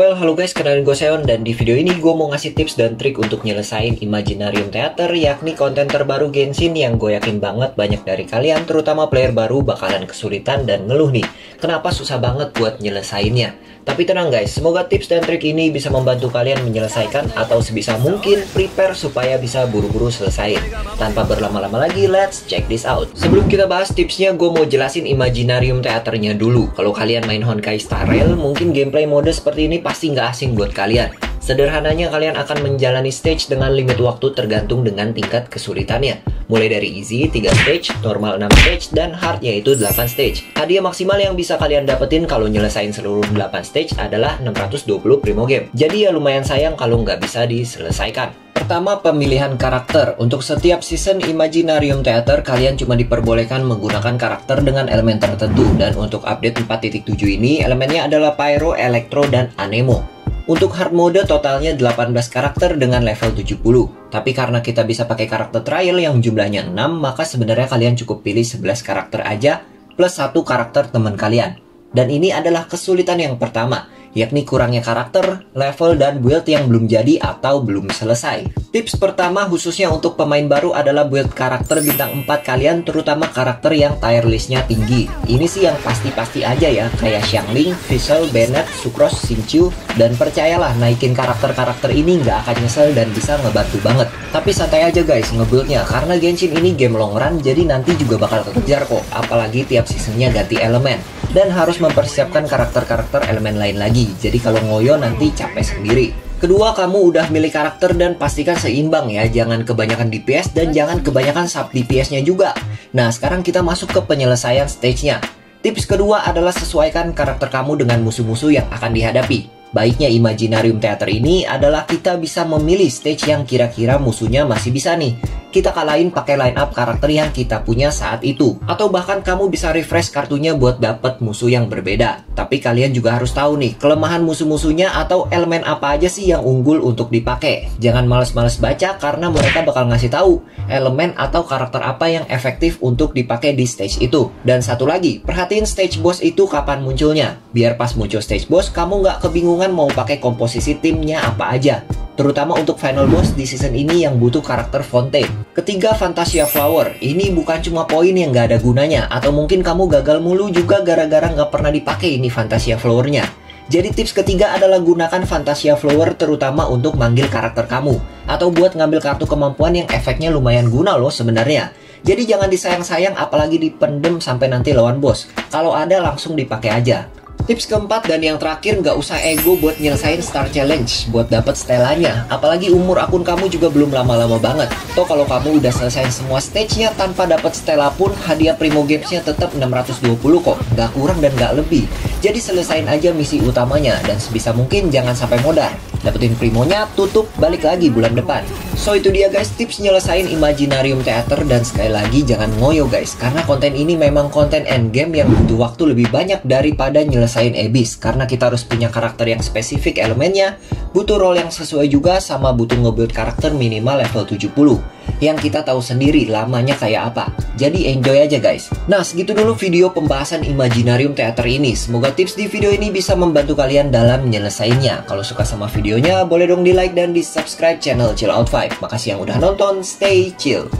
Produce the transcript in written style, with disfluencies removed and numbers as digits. Well, halo guys, kenalin gue Seon, dan di video ini gue mau ngasih tips dan trik untuk nyelesain Imaginarium Theater, yakni konten terbaru Genshin yang gue yakin banget banyak dari kalian, terutama player baru, bakalan kesulitan dan ngeluh nih, kenapa susah banget buat nyelesainnya. Tapi tenang guys, semoga tips dan trik ini bisa membantu kalian menyelesaikan atau sebisa mungkin prepare supaya bisa buru-buru selesain. Tanpa berlama-lama lagi, let's check this out. Sebelum kita bahas tipsnya, gue mau jelasin Imaginarium Theaternya dulu. Kalau kalian main Honkai Star Rail, mungkin gameplay mode seperti ini pasti nggak asing buat kalian. Sederhananya, kalian akan menjalani stage dengan limit waktu tergantung dengan tingkat kesulitannya. Mulai dari easy 3 stage, normal 6 stage, dan hard yaitu 8 stage. Hadiah maksimal yang bisa kalian dapetin kalau nyelesain seluruh 8 stage adalah 620 primogem. Jadi ya lumayan sayang kalau nggak bisa diselesaikan. Pertama, pemilihan karakter. Untuk setiap season Imaginarium Theater, kalian cuma diperbolehkan menggunakan karakter dengan elemen tertentu. Dan untuk update 4.7 ini, elemennya adalah Pyro, Electro, dan Anemo. Untuk hard mode, totalnya 18 karakter dengan level 70. Tapi karena kita bisa pakai karakter trial yang jumlahnya 6, maka sebenarnya kalian cukup pilih 11 karakter aja, plus 1 karakter teman kalian. Dan ini adalah kesulitan yang pertama, yakni kurangnya karakter, level, dan build yang belum jadi atau belum selesai. Tips pertama khususnya untuk pemain baru adalah build karakter bintang 4 kalian, terutama karakter yang tier listnya tinggi. Ini sih yang pasti-pasti aja ya, kayak Xiangling, Fischl, Bennett, Sucrose, Xingqiu, dan percayalah naikin karakter-karakter ini nggak akan nyesel dan bisa ngebantu banget. Tapi santai aja guys ngebuildnya, karena Genshin ini game long run, jadi nanti juga bakal kekejar kok, apalagi tiap seasonnya ganti elemen. Dan harus mempersiapkan karakter-karakter elemen lain lagi, jadi kalau ngoyo nanti capek sendiri. Kedua, kamu udah milih karakter dan pastikan seimbang ya, jangan kebanyakan DPS dan jangan kebanyakan sub DPS-nya juga. Nah, sekarang kita masuk ke penyelesaian stage-nya. Tips kedua adalah sesuaikan karakter kamu dengan musuh-musuh yang akan dihadapi. Baiknya Imaginarium Theater ini adalah kita bisa memilih stage yang kira-kira musuhnya masih bisa nih kita kalahin pakai line up karakter yang kita punya saat itu. Atau bahkan kamu bisa refresh kartunya buat dapet musuh yang berbeda. Tapi kalian juga harus tahu nih, kelemahan musuh-musuhnya atau elemen apa aja sih yang unggul untuk dipakai. Jangan males-males baca karena mereka bakal ngasih tahu elemen atau karakter apa yang efektif untuk dipakai di stage itu. Dan satu lagi, perhatiin stage boss itu kapan munculnya. Biar pas muncul stage boss, kamu nggak kebingungan mau pakai komposisi timnya apa aja. Terutama untuk final boss di season ini yang butuh karakter Fonte. Ketiga, Fantasia Flower. Ini bukan cuma poin yang gak ada gunanya, atau mungkin kamu gagal mulu juga gara-gara gak pernah dipakai ini Fantasia Flower-nya. Jadi tips ketiga adalah gunakan Fantasia Flower terutama untuk manggil karakter kamu, atau buat ngambil kartu kemampuan yang efeknya lumayan guna loh sebenarnya. Jadi jangan disayang-sayang apalagi dipendem sampai nanti lawan boss. Kalau ada langsung dipakai aja. Tips keempat dan yang terakhir, nggak usah ego buat nyelesain Star Challenge buat dapat stelanya. Apalagi umur akun kamu juga belum lama-lama banget. Toh kalau kamu udah selesain semua stage-nya tanpa dapat stela pun, hadiah primogems-nya tetap 620 kok, nggak kurang dan nggak lebih. Jadi selesain aja misi utamanya dan sebisa mungkin jangan sampai modar. Dapetin primonya, tutup, balik lagi bulan depan. So itu dia guys tips nyelesain Imaginarium Theater, dan sekali lagi jangan ngoyo guys, karena konten ini memang konten endgame yang butuh waktu lebih banyak daripada nyelesain Abyss, karena kita harus punya karakter yang spesifik elemennya, butuh role yang sesuai juga, sama butuh nge-build karakter minimal level 70 yang kita tahu sendiri lamanya kayak apa. Jadi enjoy aja guys. Nah, segitu dulu video pembahasan Imaginarium Theater ini. Semoga tips di video ini bisa membantu kalian dalam menyelesaikannya. Kalau suka sama videonya, boleh dong di like dan di subscribe channel Chill Out 5. Makasih yang udah nonton, stay chill.